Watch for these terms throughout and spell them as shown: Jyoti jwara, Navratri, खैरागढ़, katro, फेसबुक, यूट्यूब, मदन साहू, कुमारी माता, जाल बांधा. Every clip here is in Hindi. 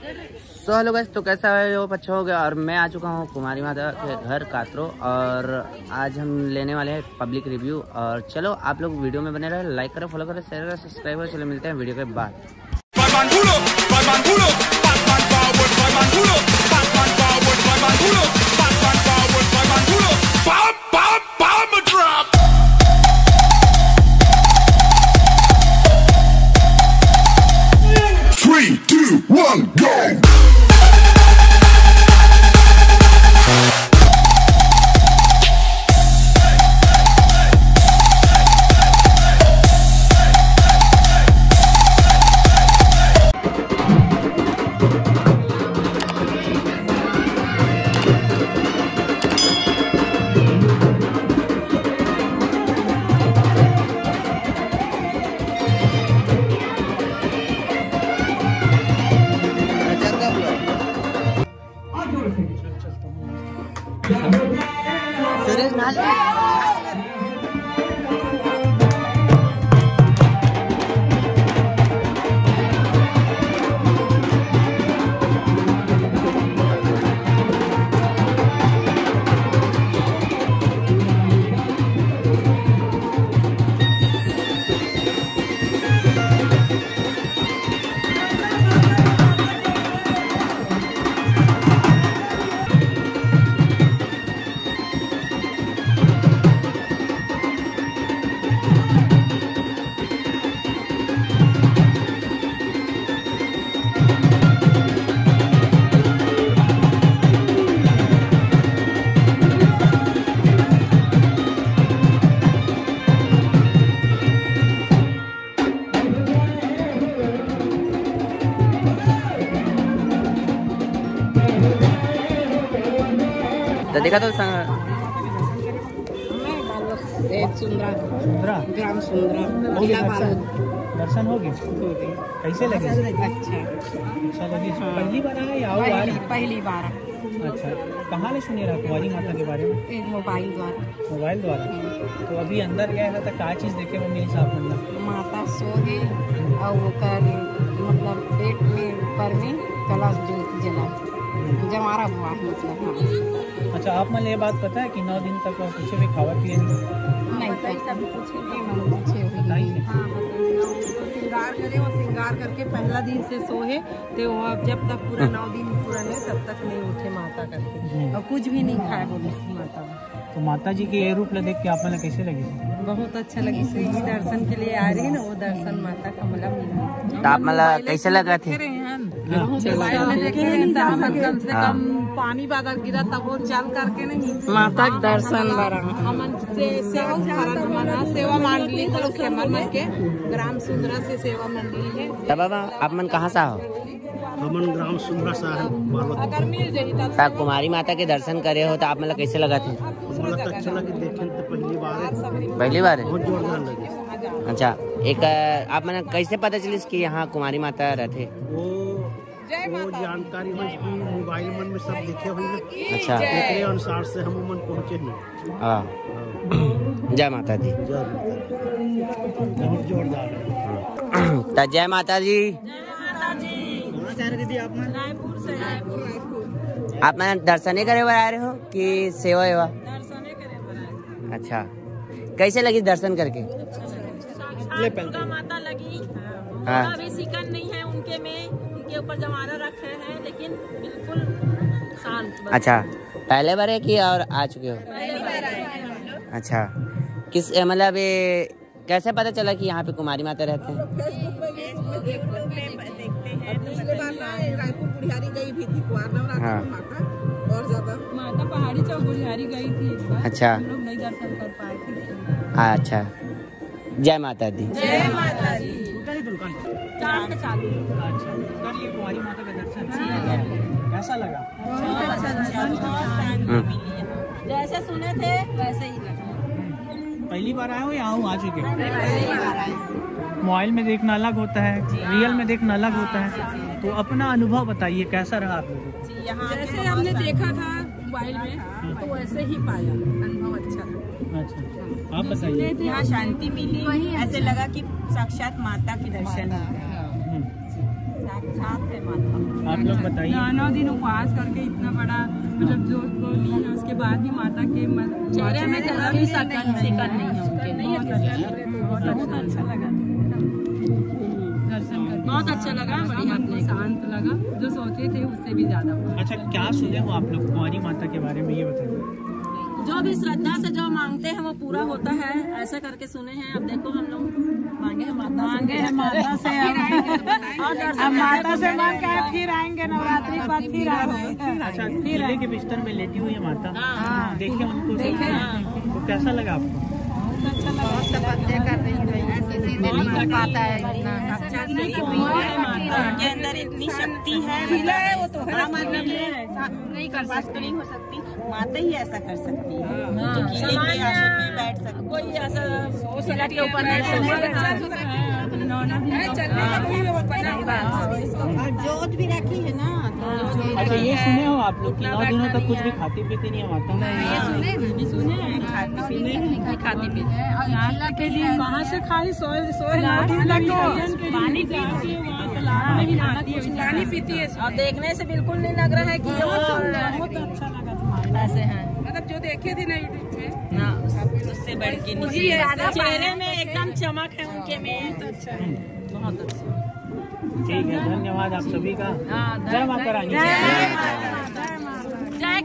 सो हेलो गाइस, तो कैसा है वो अच्छा हो गया। और मैं आ चुका हूँ कुमारी माता के घर कातरो और आज हम लेने वाले हैं पब्लिक रिव्यू। और चलो आप लोग वीडियो में बने रहे, लाइक करें, फॉलो करें, शेयर करें, सब्सक्राइब करें। चलो मिलते हैं वीडियो के बाद। तो देखा तो दर्शन हो गए, कैसे लगे? अच्छा लगे। पहली बार आए या पहली बार? अच्छा, कहाँ ले सुने रहा कुमारी माता के बारे में? मोबाइल द्वारा। मोबाइल द्वारा? तो अभी अंदर गया था क्या चीज़ देखे मम्मी साहब? माता सो गई और मतलब पेट में ऊपर में कलश ज्योति जला जमारा हुआ मतलब। अच्छा, आप मतलब ये बात पता है कि 9 दिन तक कुछ भी खावा पिए नहीं? श्रृंगार करके पहला दिन से सोए तो जब तक पूरा 9 दिन पूरा नहीं तब तक नहीं उठे माता करके और कुछ भी नहीं खाए बोली माता। तो माता जी के ये रूप देख के आप मतलब कैसे लगी? बहुत अच्छा लगी, श्री दर्शन के लिए आ रही है ना, वो दर्शन माता का मतलब मिला। आप मतलब कैसे लगा थे? कम से कम पानी बादल गिरा तब वो चल करके नहीं माता के दर्शन बारा हमन से सेवा मना सेवा मंडली तरफ से मन के ग्राम सुंदरा से सेवा मंडली है। तब आप मन कहाँ सा हो? हमन ग्राम सुंदरा सा है। अगर मिल जाई तो कुमारी माता के दर्शन करे हो तो आप मतलब कैसे लगा थे? मतलब अच्छा लगे, देखे तो पहली बार है। पहली बार है, बहुत जोरदार लगे। अच्छा, एक आप मन कैसे पता चली कि यहाँ कुमारी माता रहते? वो जानकारी मोबाइल मन में सब देखे हुए। अच्छा, इतने अनुसार से हम मन पहुँचे हैं। हाँ, जय माता दी। बहुत जोरदार है। जय माता दी। आप मैं दर्शने करे बार आ रहे हो कि सेवा वेवा? अच्छा, कैसे लगी दर्शन करके? माता लगी। हाँ, अभी शिकन नहीं है उनके में के ऊपर जमाना रखे हैं लेकिन बिल्कुल शांत। अच्छा, पहले बार है कि और आ चुके हो? पहली बार आए हैं। अच्छा, किस मतलब कैसे पता चला कि यहाँ पे कुमारी माता रहते हैं? माता पहाड़ी चौक बुढ़ियारी गई थी। अच्छा, लोग नहीं दर्शन कर पाए थे। अच्छा, जय माता दी। जय माता दी। कुमारी माता का दर्शन कैसा लगा? जैसे सुने थे वैसे ही लगा। पहली बार आए हो या आ चुके? मोबाइल में देखना अलग होता है, रियल में देखना अलग होता है। तो अपना अनुभव बताइए, कैसा रहा आप लोगों को? जैसे हमने देखा था मोबाइल में तो वैसे ही पाया, अनुभव अच्छा था। अच्छा, आप बताइए। यहाँ शांति मिली, ऐसे लगा कि साक्षात माता की दर्शन। साथ है माता। आप लोग बताइए, 9 दिन उपवास करके इतना बड़ा मतलब जोत को ली है, उसके बाद भी माता के चेहरे में जरा भी सकन नहीं है। बहुत अच्छा लगा दर्शन करके, बहुत अच्छा लगा, मन को शांत लगा, जो सोचे थे उससे भी ज्यादा। अच्छा, क्या सुने हो आप लोग कुमारी माता के बारे में, ये बताइए। जो भी श्रद्धा से जो मांगते हैं वो पूरा होता है, ऐसा करके सुने हैं। अब देखो हम लोग मांगे हैं माता से मांग के फिर आएंगे नवरात्रि पर, फिर आएंगे। किले के बिस्तर में लेटी हुई है माता, देखे उनको, देखे कैसा लगा आपको? अच्छा लगा, के अंदर इतनी शक्ति है, वो तो नहीं कर सकती, नहीं हो सकती, माता ही ऐसा कर सकती है, बैठ सकती, कोई ऐसा के ऊपर जोत भी रखी है ना। अच्छा, ये सुने हो आप लोग 9 दिनों तक कुछ भी खाती पीती नहीं माता ने? सुने के लिए वहाँ से खाई पानी पीती है, और देखने से बिल्कुल नहीं लग रहा है कि बहुत अच्छा लगा ऐसे है, मतलब जो देखे थे ना यूट्यूब में ना उससे बढ़ के चेहरे में एकदम चमक है उनके में, तो अच्छा है, बहुत अच्छा। ठीक है, धन्यवाद आप सभी का। जय माता रानी, जय।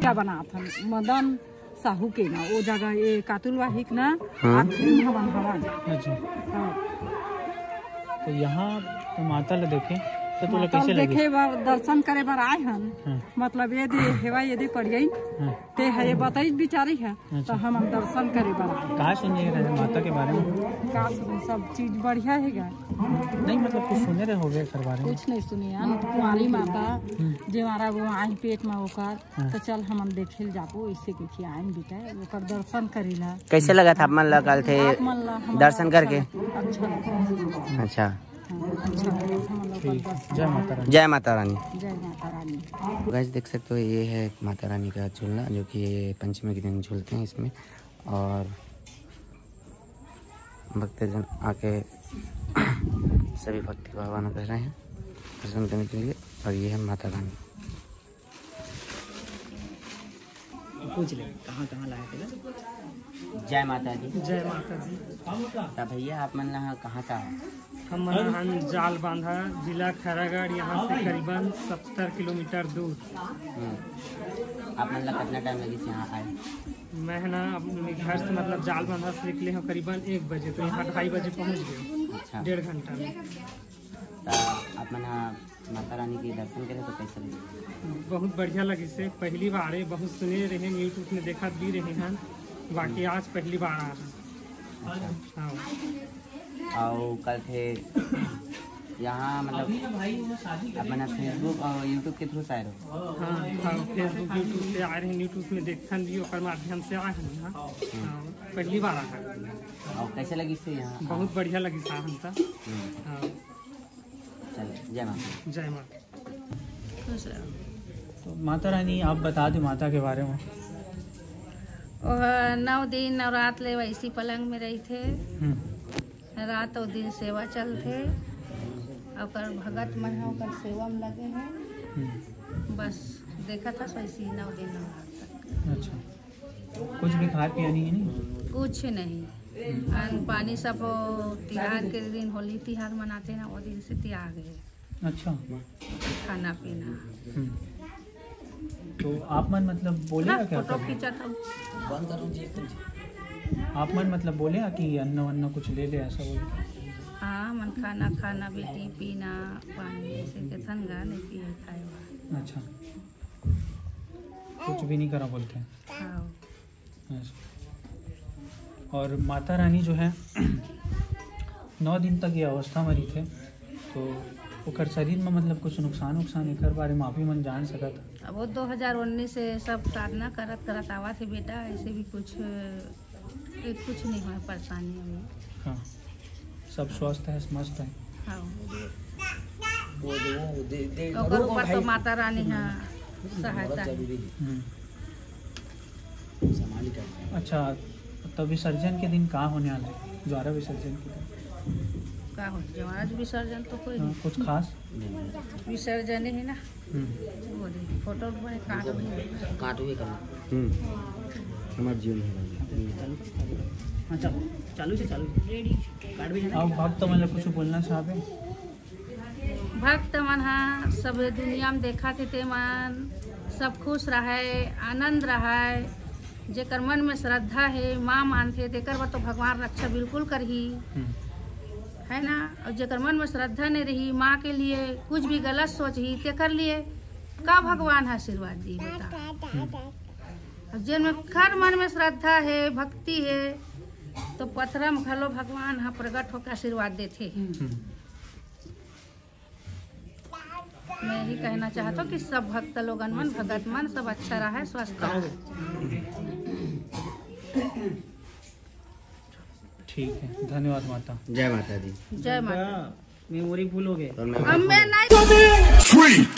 क्या बना था मदन साहू के ना वो जगह ये कातुलवाहिक ना हवन हवन। अच्छा, तो यहाँ तो माता ला देखे तो तुला कैसे लगे? देखे बार दर्शन करे बार आए हम, मतलब यदि हेवा यदि पड़ गई ते है बताई बिचारी है। अच्छा, तो हम दर्शन करे बार आए। कहा सुने रहे माता के बारे में? कहा सुने, सब चीज बढ़िया है क्या? नहीं मतलब कुछ सुने रहे हो गए सर बारे में? कुछ नहीं सुने यार। कुमारी माता जे हमारा वो आई पेट में होकर, तो चल हम देखे जाबो, इससे कुछ आए बेटा वो दर्शन करे ला। कैसे लगा था मन लगा थे दर्शन करके? अच्छा, अच्छा, जय माता रानी, जय माता रानी, जय माता रानी। गाइस देख सकते हो ये है माता रानी का झूलना, जो कि पंचमी के दिन झूलते हैं इसमें, और भक्तजन आके सभी भक्ति भावना कह रहे हैं दर्शन करने के लिए। और ये है माता रानी। पूछ ले कहाँ लाए थे? जय माता दी, जय माता दी। भैया आप मन यहाँ कहाँ से आए? हम जाल बांधा, जिला खैरागढ़, यहाँ से करीबन 70 किलोमीटर दूर। आप मतलब कितना टाइम लगी यहाँ आए? मैं ना अपने घर से मतलब जाल बांधा से निकले हैं करीबन 1 बजे, तो यहाँ 2:30 बजे पहुँच गए। अच्छा, 1.5 घंटा में। आप मना माता रानी के दर्शन करे तो कैसे लगे? बहुत बढ़िया लगी से, पहली बार है, बहुत सुने रहे, यूट्यूब में देखा भी रहे हैं, बाकी आज पहली बार आ रहे। और कल थे यहाँ मतलब अपना फेसबुक और यूट्यूब के थ्रू से आए हो? हाँ, फेसबुक यूट्यूब से आए हैं, यूट्यूब में देखन भी और माध्यम से आए हैं यहाँ, पहली बार आए हैं। और कैसे लगी से यहाँ? बहुत बढ़िया लगी सा हमका। चलो, जय माता, जय माता। तो माता रानी आप बता दो माता के बारे में। 9 दिन नवरात्र ले वैसी पलंग में रही थे, रात और दिन सेवा चलते, और भगत मन होकर सेवा में लगे हैं, बस देखा था वैसे 9 दिन तक। अच्छा, कुछ भी खा पिया नहीं है? नहीं, कुछ नहीं, अन्न पानी सब। त्योहार के दिन होली त्योहार मनाते हैं, वो दिन से त्याग है। अच्छा, खाना पीना तो आप मन मतलब बोले क्या? फोटो खींचा था आप मन मतलब बोले कि अन्ना वन्ना कुछ ले ले ऐसा बोले? हाँ, मन खाना खाना बेटी पीना पानी के थनगा नहीं पिए खाए। अच्छा, कुछ भी नहीं करा बोलते हैं। हाँ। और माता रानी जो है 9 दिन तक ये अवस्था में रही थे, तो ओकर शरीर में मतलब कुछ नुकसान उकसान एक बारे में आप ही मन जान सका था? वो 2019 से सब साधना करत करत आवा थे बेटा, ऐसे भी कुछ नहीं हुआ परेशानी हुई। हाँ, सब स्वस्थ है, मस्त है। हाँ, ओकर ऊपर तो माता रानी है सहायता। अच्छा, तो विसर्जन के दिन कहाँ होने वाला है? ज्वारा विसर्जन के दिन का हो जवाज विसर्जन तो कोई नहीं कुछ खास विसर्जन है ना। फोटो काट भी हमारे जीवन है। अच्छा चालू से चालू रेडी काट भी है। भक्त मतलब कुछ बोलना चाहते? भक्त मन हाँ सब दुनिया में देखा थे मन सब खुश रहे आनंद रहे। जेकर मन में श्रद्धा है माँ मानते तेकर बर तो भगवान रक्षा बिल्कुल करही है ना। और जेकर मन में श्रद्धा नहीं रही माँ के लिए कुछ भी गलत सोचही तेकर लिए का भगवान आशीर्वाद दी होता। अब जेकर मन में श्रद्धा है भक्ति है तो पथरम घलो भगवान हा प्रगट होकर आशीर्वाद देते हैं। मैं यही कहना चाहता हूँ कि सब भक्त लोगन मन भगत मन सब अच्छा रहा है स्वस्थ रहे। ठीक है धन्यवाद माता। जय माता दी। जय माता। मेमोरी भूलोगे अब मैं नहीं।